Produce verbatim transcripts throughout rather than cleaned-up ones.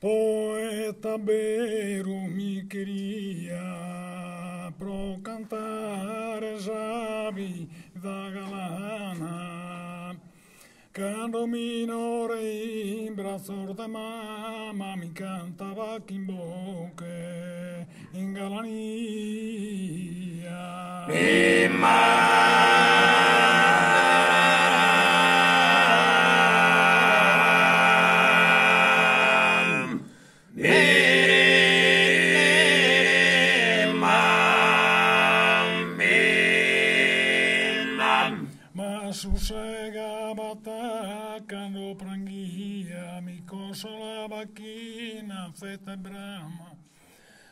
Poeta a beru mi cheria, pro cantar já vi da galana. Quando minore in braços da mama mi cantava quimboque in galania. Mi sossegava attaccando pranghia, mi consolava chi na fete brama,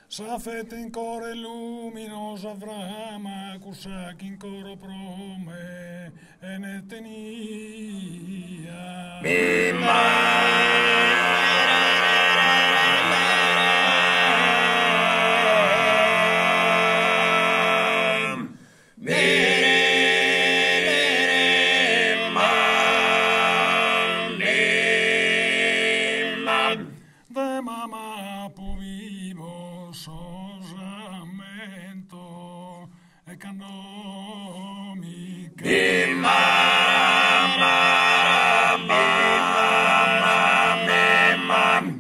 sa fete in core luminosa frama, cusa chi in coro prome e ne tenia. Mimma! De mamma vivo solamente economica. Mi mamma, mi mamma, mi mamma.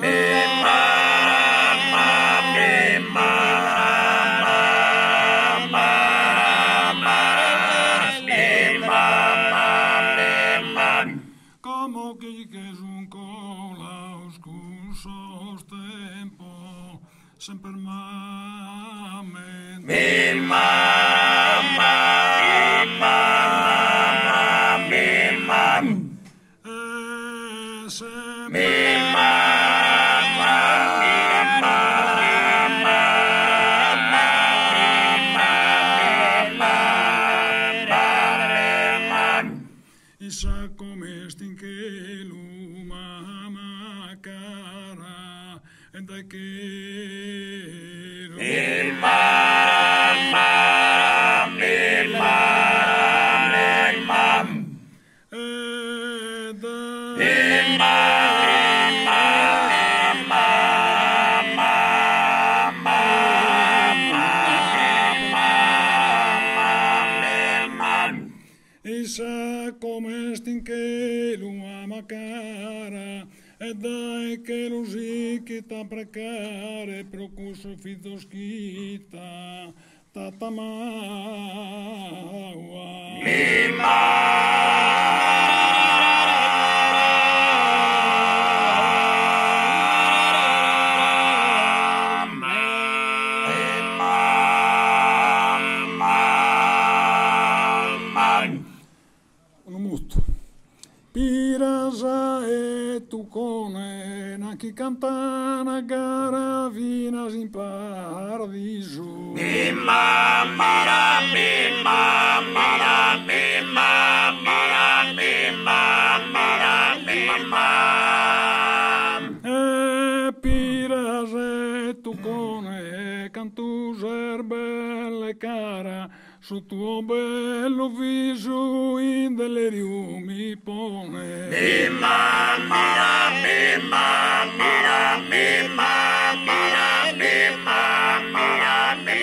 Mi mamma, mi mamma, mi mamma, mi mamma. Como que giunco l'auscusos tempo sempre mame. Mi mamma, mi mamma, mi mamma, mi Isa come stin che l'umana cara e da che mi mamma, mi mamma, mi mamma e da mi mamma, mi come stinche l'uomo cara e dai che lo zicchita precare procusso fidoschita tatamaua. Mi Piraza e tucone, na chi cantana garavina in paradiso. Mi mamma, la mi mamma, la mi mamma, la mi mamma, la mi mamma. E piraza e tucone, cantuser belle cara, sul tuo bello viso in delirio mi pone. Mi mamma, mi mamma, mi mamma, mi mamma, mi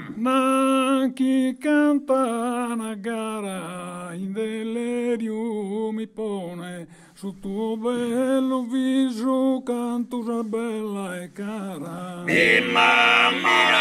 mamma. Ma chi canta una gara in delirio mi pone, sul tuo bello viso cantusa bella e cara. Mi mamma.